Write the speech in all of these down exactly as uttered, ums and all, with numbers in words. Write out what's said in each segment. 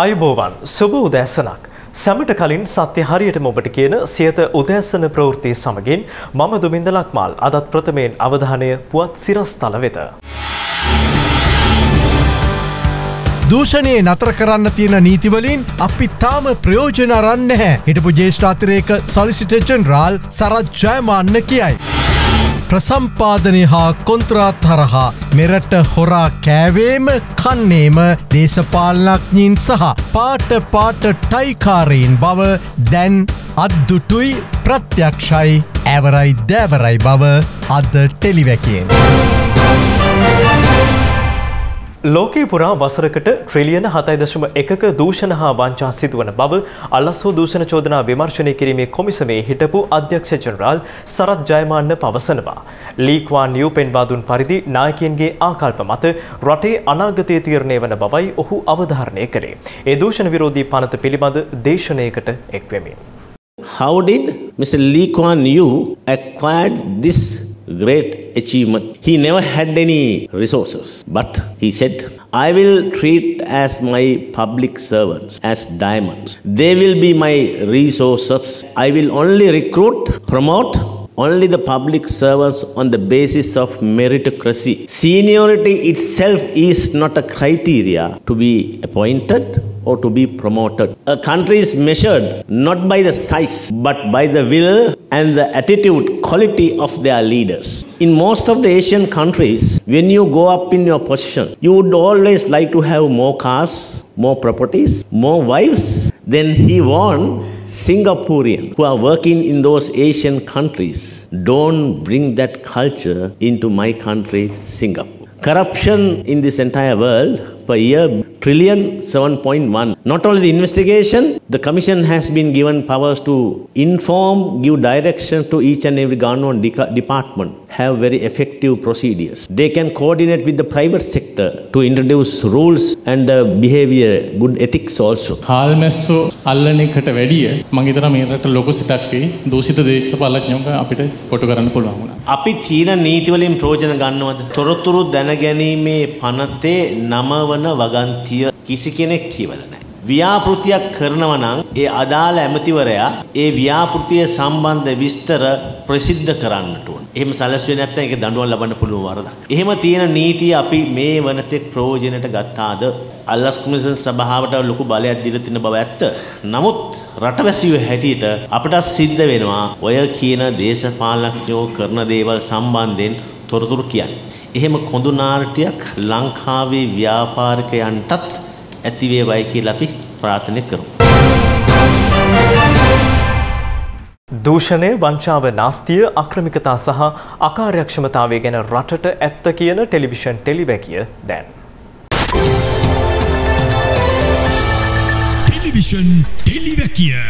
ආයුබෝවන් සුබ උදෑසනක් සැමට කලින් සත්‍ය හරියටම ඔබට කියන සියත උදෑසන ප්‍රවෘත්ති සමගින් මම දුමින්ද ලක්මාල් අදත් ප්‍රථමයෙන් අවධානය පුවත් සිරස්තල වෙත දූෂණය නතර කරන්න තියෙන නීති වලින් අපි තාම ප්‍රයෝජන අරන් නැහැ හිටපු ජ්‍යෙෂ්ඨ අතිරේක සොලිසිටර් ජෙනරාල් සරත් ජයමාන්න කියයි. ප්‍රසම්පාදනය හා කොන්ත්‍රාත් හරහා මෙරට හොරා කෑවේම කන්නේම දේශපාලනඥයින් සහ පාට පාට ටයිකාරීන් බව දැන් අද්දුටුයි ප්‍රත්‍යක්ෂයි ඇවරයි දැවරයි බව අද ටෙලිවැකියෙන්. ලෝකේ පුරා වසරකට ට්‍රිලියන හතයි දශම එකක දූෂණ හා වංචා සිදුවන බව අලස්සෝ දූෂණ චෝදනා විමර්ශනය කිරීමේ කොමිසමේ හිටපු අධ්‍යක්ෂ ජෙනරාල් සරත් ජයමාන්න පවසනවා. ලී කුවාන් යූ පෙන්වා දුන් පරිදි නායකයන්ගේ ආකල්ප මත රටේ අනාගතයේ තීරණය වන බවයි ඔහු අවධාරණය කරේ. ඒ දූෂණ විරෝධී පනත පිළිබඳ දේශනාවකට එක් වෙමින්. How did Mister Lee Kuan Yew acquired this great achievement? He never had any resources, but he said, I will treat as my public servants as diamonds. They will be my resources. I will only recruit, promote only the public servants on the basis of meritocracy. Seniority itself is not a criteria to be appointed or to be promoted. A country is measured not by the size, but by the will and the attitude quality of their leaders. In most of the Asian countries, when you go up in your position, you would always like to have more cars, more properties, more wives. Then he warned Singaporeans who are working in those Asian countries, don't bring that culture into my country, Singapore. Corruption in this entire world per year, trillion seven point one. Not only the investigation, the Commission has been given powers to inform, give direction to each and every government department, have very effective procedures. They can coordinate with the private sector to introduce rules and uh, behavior, good ethics also. ව්‍යාපෘතියක් කරනවා නම් ඒ අදාළ ඇමතිවරයා ඒ ව්‍යාපෘතිය සම්බන්ධ විස්තර ප්‍රසිද්ධ කරන්නට ඕන. එහෙම සැලසුවේ නැත්නම් ඒක දඬුවම් ලබන්න පුළුවන් වරදක්. එහෙම තියෙන නීතිය අපි මේ වනතෙක් ප්‍රයෝජනට ගත්තාද? අල්ලස් කොමිෂන් සභාවට ලොකු බලයක් දීලා තියෙන බව ඇත්ත. නමුත් රටවැසියෝ හැටියට අපට සිද්ධ වෙනවා ඔය කියන දේශපාලනඥයෝ කරන දේවල් සම්බන්ධයෙන් තොරතුරු කියන්නේ. එහෙම කොඳු නාට්‍යයක් ලංකාවේ ව්‍යාපාරිකයන්ටත් ඇතිවේ වයි කියලා අපි ප්‍රාර්ථනා කරමු. දූෂණය, වංචාව, නාස්තිය, අක්‍රමිකතා සහ අකාර්යක්ෂමතාවය ගැන රටට ඇත්ත කියන ටෙලිවිෂන් ටෙලිවැකිය දැන්. ටෙලිවිෂන් ටෙලිවැකිය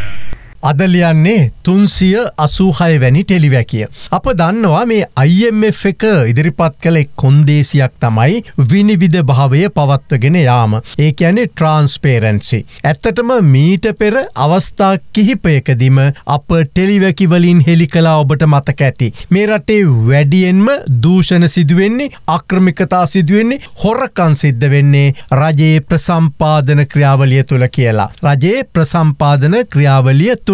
අදලියන්නේ තුන්සිය අසූහය වැනි ටෙලිවැකිය. අප දන්නවා මේ I M F එක ඉදිරිපත් කළ කොන්දේසියක් තමයි විනිවිධ භාවය පවත්වගෙන යාම. ඒ කියන්නේ ට්‍රාන්ස්පේරන්සි. ඇත්තටම මීට පෙර අවස්ථා කිහිපයකදිම අප ටෙලිවැකිවලින් හෙළි කලා ඔබට මතක ඇති. මේ රටේ වැඩියෙන්ම දූෂණ සිදුවෙන්නේ, අක්‍රමිකතා සිදුවෙන්නේ, හොරකන් සිද්ධ වෙන්නේ රජයේ ප්‍රසම්පාදන ක්‍රියාවලිය තුළ කියලා. රජයේ ප්‍රසම්පාදන ක්‍රියාවලිය තුළ.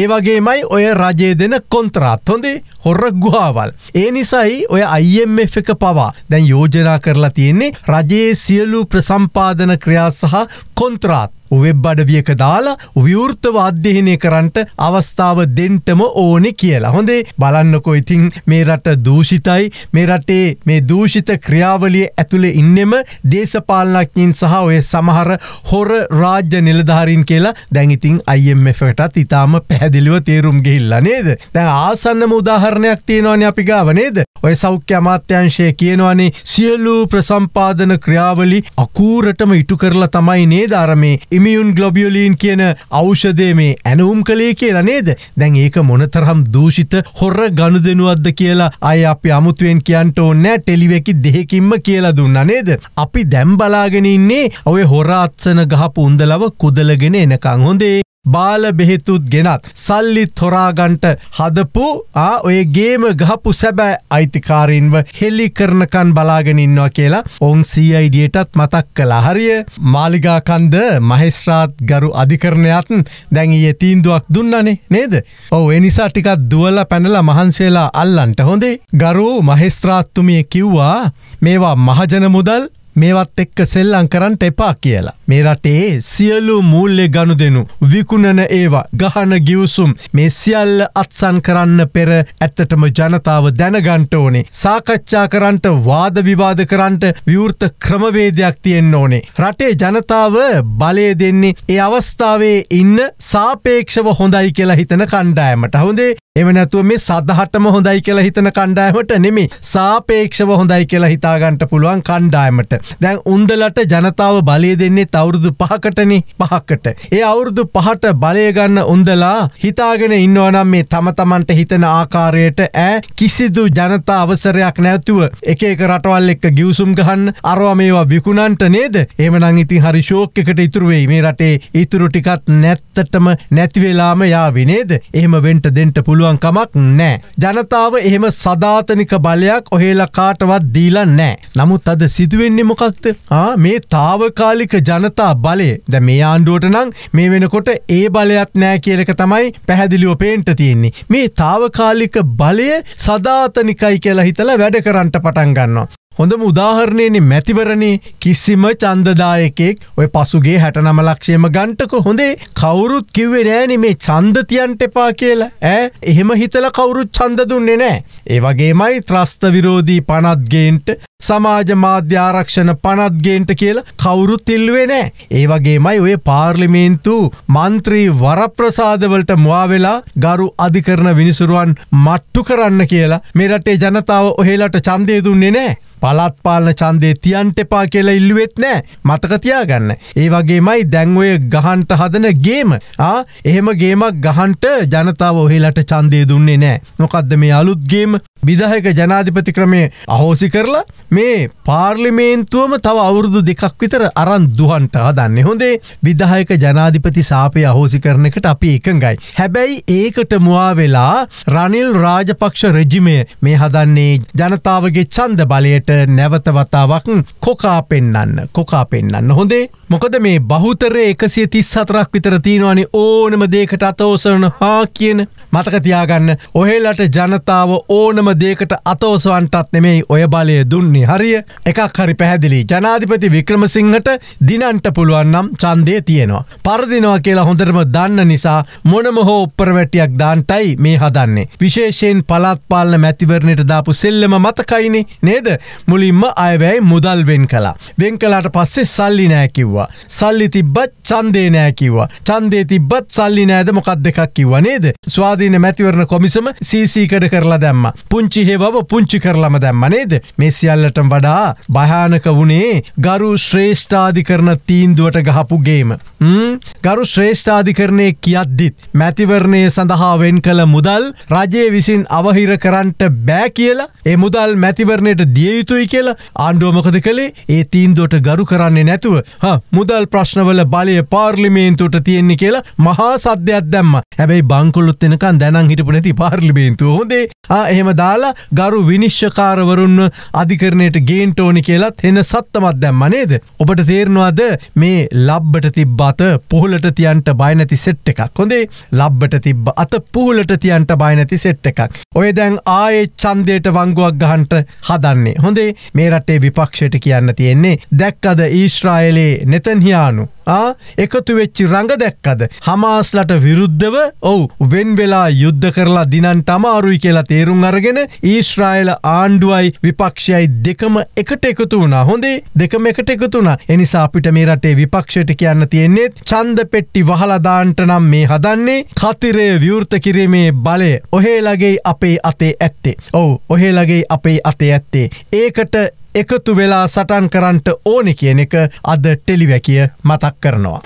ඒ වගේමයි ඔය රජය දෙන කොන්ත්‍රාත් හොඳේ හොර ගුහාවල්. ඒ නිසයි ඔය I M F එක පවා දැන් යෝජනා කරලා තියෙන්නේ රජයේ සියලු ප්‍රසම්පාදන ක්‍රියා සහ කොන්ත්‍රාත් වෙබ් අඩවියක දාලා විවෘතව අධ්‍යයනය කරන්නට අවස්ථාව දෙන්නම ඕනේ කියලා. හොඳේ බලන්නකෝ ඉතින් මේ රට දූෂිතයි. මේ රටේ මේ දූෂිත ක්‍රියාවලිය ඇතුලේ ඉන්නෙම දේශපාලනඥයින් සහ ඔය සමහර හොර රාජ්‍ය නිලධාරීන් කියලා. දැන් ඉතින් I M F එකටත් ඊටාම පැහැදිලිව තේරුම් ගිහිල්ලා නේද? දැන් ආසන්නම උදාහරණයක් තියෙනවනේ අපි ගාව නේද? ඔය සෞඛ්‍ය අමාත්‍යාංශය කියනවනේ සියලු ප්‍රසම්පාදන ක්‍රියාවලි අකූරටම ඉටු කරලා තමයි නේද අර මේ ඉමියුන් ග්ලොබියුලින් කියන ඖෂධය මේ ඇනවුම් කළේ කියලා නේද? දැන් ඒක මොනතරම් දූෂිත හොර ගනුදෙනුවක්ද කියලා අය අපි අමුතුවෙන් කියන්න ඕනේ නැහැ ටෙලිවැකි දෙකකින්ම කියලා දුන්නා නේද? අපි දැන් බලාගෙන ඉන්නේ ඔය හොර අත්සන ගහපු උන්දලව කුදලගෙන එනකන්. හොඳේ බාල බෙහෙතුත් ගෙනත් සල්ලි තොරාගන්ට හදපු ආ ඔය ගේම ගහපු සැබෑ අයිතිකාරීන්ව හෙලි කරනකන් බලාගෙන ඉන්නවා කියලා ඔවුන් සී අයි ඩියටත් මතක් කළා. හරිය මාලිගා කන්ද මහේස්ත්‍රාත් ගරු අධිකරණයත් දැන් ඊයේ තීන්දුවක් දුන්නනේ නේද? ඔව් ඒ නිසා ටිකක් දුවලා පැනලා මහන්සියලා අල්ලන්ට හොඳේ. ගරු මහේස්ත්‍රාත්තුමිය කිව්වා මේවා මහජන මුදල් මේවත් එක්ක සෙල්ලම් කරන්න එපා කියලා. මේ රටේ සියලු මූල්‍ය ගනුදෙනු විකුණන ඒවා ගහන ගිවිසුම් මේ සියල්ල අත්සන් කරන්න පෙර ඇත්තටම ජනතාව දැනගන්න ඕනේ. සාකච්ඡා කරන්න වාද විවාද කරන්න විවෘත ක්‍රමවේදයක් තියෙන්න ඕනේ. රටේ ජනතාව බලය දෙන්නේ ඒ අවස්ථාවේ ඉන්න සාපේක්ෂව හොඳයි කියලා හිතන කණ්ඩායමට. හොඳේ. එව නැතුව මේ සදහටම හොඳයි කියලා හිතන කණ්ඩායමට නෙමෙයි සාපේක්ෂව හොඳයි කියලා හිතා ගන්න පුළුවන් කණ්ඩායමට. දැන් උන්දලට ජනතාව බලය දෙන්නේ අවුරුදු පහකටනේ පහකට. ඒ අවුරුදු පහට බලය ගන්න උන්දලා හිතාගෙන ඉන්නවා නම් මේ තම තමන්ට හිතන ආකාරයට ඈ කිසිදු ජනතා අවසරයක් නැතුව එක එක රටවල් එක්ක ගිවිසුම් ගහන්න අරවා මේවා විකුණන්නට නේද? එහෙමනම් ඉතින් හරි ෂෝක් එකට ඉතුරු වෙයි. මේ රටේ ඉතුරු ටිකක් නැත්තටම නැති වෙලාම යාවි නේද? එහෙම වෙන්න දෙන්න පුළුවන් කමක් නෑ. ජනතාව එහෙම සදාතනික බලයක් ඔහෙලා කාටවත් දීලා නෑ. නමුත් අද සිදුවෙන්නේ මොකක්ද? ආ මේ తాවකාලික ජනතා බලය. දැන් මේ ආණ්ඩුවට නම් මේ වෙනකොට ඒ බලයක් නෑ කියලා එක තමයි පැහැදිලිව පේන්න තියෙන්නේ. මේ తాවකාලික බලය සදාතනිකයි කියලා හිතලා වැඩ කරන්න පටන් ගන්නවා. හොඳම උදාහරණයනේ මැතිවරණේ කිසිම ඡන්දදායකෙක් ඔය පසුගේ හැට නම ලක්ෂයම ගන්නටක හොඳේ කවුරුත් කිව්වේ නෑනේ මේ ඡන්ද තියන්න එපා කියලා. ඈ එහෙම හිතලා කවුරුත් ඡන්ද දුන්නේ නෑ. ඒ වගේමයි ත්‍රස්ත විරෝධී පනත් ගේන්ට සමාජ මාධ්‍ය ආරක්ෂණ පනත් ගේන්ට කියලා කවුරුත් ඉල්ලුවේ නෑ. ඒ වගේමයි ඔය පාර්ලිමේන්තු මන්ත්‍රී වරප්‍රසාද වලට මුවා වෙලා ගරු අධිකරණ විනිසුරුවන් මට්ටු කරන්න කියලා මේ රටේ ජනතාව ඔහෙලට ඡන්දය දුන්නේ නෑ. පළාත් පාලන ඡන්දේ තියන්න එපා කියලා ඉල්ලුවෙත් නෑ. මතක තියාගන්න. ඒ වගේමයි දැන් ඔය ගහන්න හදන ගේම ආ එහෙම ගේමක් ගහන්න ජනතාව ඔහෙලට ඡන්දය දුන්නේ නෑ. මොකද්ද මේ අලුත් ගේම? විධායක ජනාධිපති ක්‍රමයේ අහෝසි කරලා මේ පාර්ලිමේන්තුවම තව අවුරුදු දෙකක් විතර අරන් දුහන්ට හදන්නේ. හොඳේ විධායක ජනාධිපති සාපේ අහෝසි කරන එකට අපි එකඟයි. හැබැයි ඒකට මුවා වෙලා රනිල් රාජපක්ෂ රෙජිමය මේ හදන්නේ ජනතාවගේ ඡන්ද බලයට නැවත වතාවක් කොකා පෙන්නන්න. කොකා පෙන්නන්න. හොඳේ මොකද මේ බහුතරයේ එකසිය තිස් හතරක් විතර තියෙනවනේ ඕනම දෙයකට අත ඔසවන හා කියන. මතක තියාගන්න ඔහෙලට ජනතාව ඕනම දෙයකට අත ඔසවන්නටත් නෙමෙයි ඔය බලය දුන්නේ. හරිය එකක් හරි පැහැදිලි. ජනාධිපති වික්‍රමසිංහට දිනන්ට පුළුවන් නම් ඡන්දේ තියෙනවා. පරදිනවා කියලා හොඳටම දන්න නිසා මොනම හෝ උප්පරවැටියක් දාන්නයි මේ හදන්නේ. විශේෂයෙන් පළාත් පාලන මැතිවරණයට දාපු සෙල්ලම මතකයිනේ නේද? මුලින්ම අයවැය මුදල් වෙන් කළා. වෙන් කළාට පස්සේ සල්ලි නෑ කිව්වා. සල්ලි තිබ්බත් ඡන්දේ නෑ කිව්වා. ඡන්දේ තිබ්බත් සල්ලි නෑද මොකක්ද එකක් කිව්වා නේද? ස්වාධීන මැතිවරණ කොමිසම සී සී කඩ කරලා දැම්මා. පුංචි හේවව පුංචි කරලම දැම්මා නේද? මේ සියල්ලටම වඩා භයානක වුණේ ගරු ශ්‍රේෂ්ඨාධිකරණ තීන්දුවට ගහපු ගේම. හ්ම් ගරු ශ්‍රේෂ්ඨාධිකරණයේ කියද්දිත් මැතිවරණයේ සඳහා වෙන් කළ මුදල් රජයේ විසින් අවහිර කරන්නට බෑ කියලා ඒ මුදල් මැතිවරණයට දිය යුතුයි කියලා ආණ්ඩුව මොකද කළේ? ඒ තීන්දුවට ගරු කරන්නේ නැතුව හා මුදල් ප්‍රශ්නවල බලය පාර්ලිමේන්තුවට තියෙන්නේ කියලා මහා සද්දයක් දැම්මා. හැබැයි බංකොලොත් වෙනකන් දැනන් හිටපු නැති පාර්ලිමේන්තුව. හොඳේ. ආ එහෙම දාලා ගරු විනිශ්චයකාරවරුන්ව අධිකරණයට ගේන්න ඕනි කියලාත් එන සත්තමක් දැම්මා නේද? ඔබට තේරෙනවද මේ ලබ්බට තිබ්බ අත පුහුලට තියන්න බය නැති සෙට් එකක්. හොඳේ. ලබ්බට තිබ්බ අත පුහුලට තියන්න බය නැති සෙට් එකක්. ඔය දැන් ආයේ ඡන්දයට වංගුවක් ගහන්න හදන්නේ. හොඳේ. මේ රටේ විපක්ෂයට කියන්න තියෙන්නේ දැක්කද ඊශ්‍රායලයේ තන්හියානු ආ එකතු වෙච්චි රඟ දැක්කද හමාස්ලට විරුද්ධව ඔව් වෙන් වෙලා යුද්ධ කරලා දිනන්ට අමාරුයි කියලා තේරුම් අරගෙන ඊශ්‍රායල ආණ්ඩුවයි විපක්ෂයයි දෙකම එකට එකතු වුණා. හොඳේ දෙකම එකට එකතු වුණා. ඒ නිසා අපිට මේ රටේ විපක්ෂයට කියන්න තියෙන්නේ ඡන්ද පෙට්ටි වහලා දාන්නට නම් මේ හදන්නේ කතිරය විවෘත කිරීමේ බලය ඔහෙලගේ අපේ අතේ ඇත්තේ. ඔව් ඔහෙලගේ අපේ අතේ ඇත්තේ. ඒකට එකතු වෙලා සටන් කරන්නට ඕනේ කියන එක අද ටෙලිවැකිය මතක් කරනවා.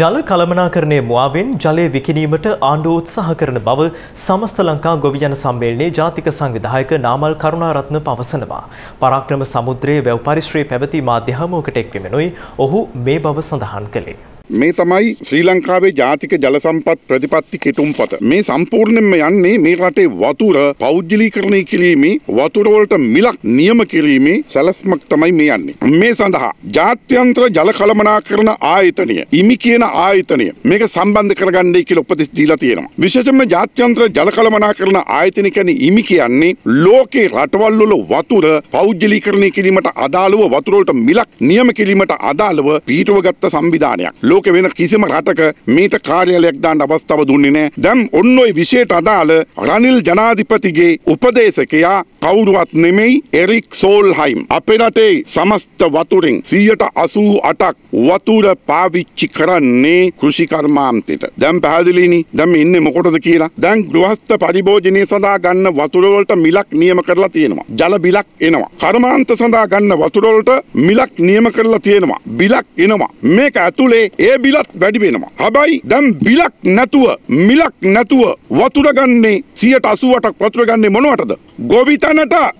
ජල කළමනාකරණය මුවාවෙන් ජලය විකිණීමට ආණ්ඩුව උත්සාහ කරන බව සමස්ත ලංකා ගොවිජන සම්මේලනයේ ජාතික සංවිධායක නාමල් කරුණාරත්න පවසනවා. පරාක්‍රම සමුද්‍රයේ වැව් පරිශ්‍රයේ පැවති මාධ්‍ය හමුවකට එක්වීමෙනුයි ඔහු මේ බව සඳහන් කළේ. මේ තමයි ශ්‍රී ලංකාවේ ජාතික ජල සම්පත් ප්‍රතිපත්ති කෙටුම්පත. මේ සම්පූර්ණයෙන්ම යන්නේ මේ රටේ වතුර පෞද්ගලීකරණය කිරීමේ වතුර වලට මිලක් නියම කිරීමේ සැලැස්මක් තමයි මේ යන්නේ. මේ සඳහා ජාත්‍යන්තර ජල කළමනාකරණ ආයතනය, ඉමි කියන ආයතනය මේක සම්බන්ධ කරගන්නයි කියලා උපදෙස් දීලා තියෙනවා. විශේෂයෙන්ම ජාත්‍යන්තර ජල කළමනාකරණ ආයතනය කියන්නේ ඉමි කියන්නේ ලෝකේ රටවල් වල වතුර පෞද්ගලීකරණය කිරීමට අදාළව වතුර වලට මිලක් නියම කිරීමට අදාළව පිටවගත් සංවිධානයක්. ලෝකෙ වෙන කිසිම රටක මේට කාර්යාලයක් දාන්න අවස්ථාව දුන්නේ නැහැ. දැන් ඔන්න ඔය විශේෂ අදාළ රනිල් ජනාධිපතිගේ උපදේශකයා කවුරුවත් නෙමෙයි එරික් සෝල්හයිම්. අපේ රටේ සමස්ත වතුරින් සියයට අසූ අටක් වතුර පාවිච්චි කරන්නේ කෘෂිකර්මාන්තයට. දැන් පැහැදිලිනේ දැන් ඉන්නේ මොකටද කියලා. දැන් ගෘහස්ත පරිභෝජනය සඳහා ගන්න වතුර වලට මිලක් නියම කරලා තියෙනවා. ජල බිලක් එනවා. කර්මාන්ත සඳහා ගන්න වතුර වලට මිලක් නියම කරලා තියෙනවා. බිලක් එනවා. මේක ඇතුලේ ඒ බිලත් වැඩි වෙනවා. හැබැයි දැන් බිලක් නැතුව මිලක් නැතුව වතුර ගන්නේ සියයට අසූ අටක් වතුර ගන්නේ මොනවටද? ගොවිතැනට.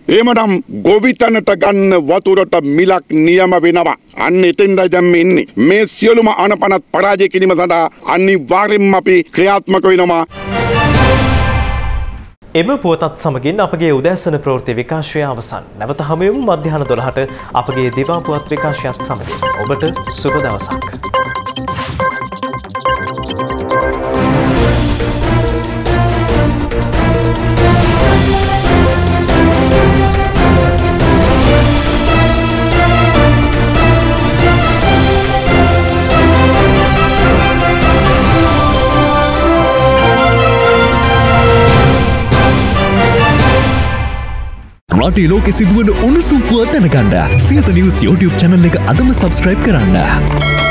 එහෙමනම් ගොවිතැනට ගන්න වතුරට මිලක් නියම වෙනවා. අන්න එතෙන්දයි දැන් මේ ඉන්නේ. මේ සියලුම අනපනත් පරාජය කිරීම සඳහා අනිවාර්යෙන්ම අපි ක්‍රියාත්මක වෙනවා. එම පුවතත් සමගින් අපගේ උදෑසන ප්‍රවෘත්ති විකාශය අවසන්. නැවත හමු වෙමු මධ්‍යහන දොළහට අපගේ දිවා පුවත් විකාශයත් සමගින්. ඔබට සුබ දවසක්. රටේ ලෝකෙ සිදුවන උණුසුම් පුවත් දැනගන්න Siyatha News YouTube channel එක අදම subscribe කරන්න.